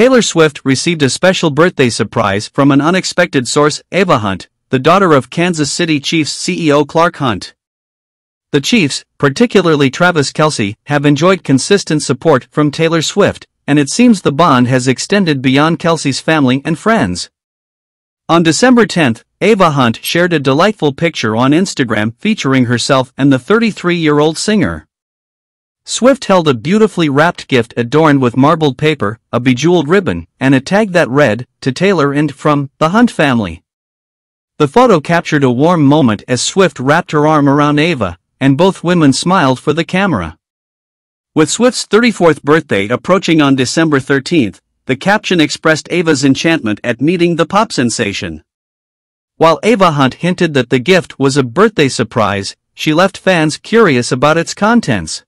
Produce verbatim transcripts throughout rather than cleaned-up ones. Taylor Swift received a special birthday surprise from an unexpected source, Ava Hunt, the daughter of Kansas City Chiefs C E O Clark Hunt. The Chiefs, particularly Travis Kelce, have enjoyed consistent support from Taylor Swift, and it seems the bond has extended beyond Kelce's family and friends. On December tenth, Ava Hunt shared a delightful picture on Instagram featuring herself and the thirty-three-year-old singer. Swift held a beautifully wrapped gift adorned with marbled paper, a bejeweled ribbon, and a tag that read, "To Taylor and from the Hunt family." The photo captured a warm moment as Swift wrapped her arm around Ava, and both women smiled for the camera. With Swift's thirty-fourth birthday approaching on December thirteenth, the caption expressed Ava's enchantment at meeting the pop sensation. While Ava Hunt hinted that the gift was a birthday surprise, she left fans curious about its contents.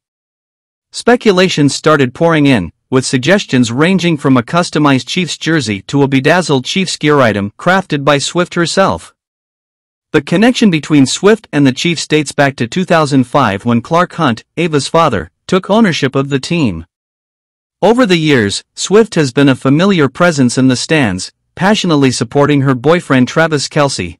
Speculation started pouring in, with suggestions ranging from a customized Chiefs jersey to a bedazzled Chiefs gear item crafted by Swift herself. The connection between Swift and the Chiefs dates back to two thousand five when Clark Hunt, Ava's father, took ownership of the team. Over the years, Swift has been a familiar presence in the stands, passionately supporting her boyfriend Travis Kelce.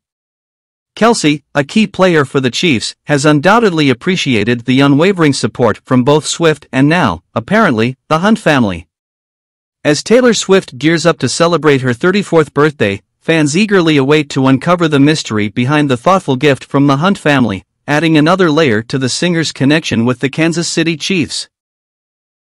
Kelce, a key player for the Chiefs, has undoubtedly appreciated the unwavering support from both Swift and now, apparently, the Hunt family. As Taylor Swift gears up to celebrate her thirty-fourth birthday, fans eagerly await to uncover the mystery behind the thoughtful gift from the Hunt family, adding another layer to the singer's connection with the Kansas City Chiefs.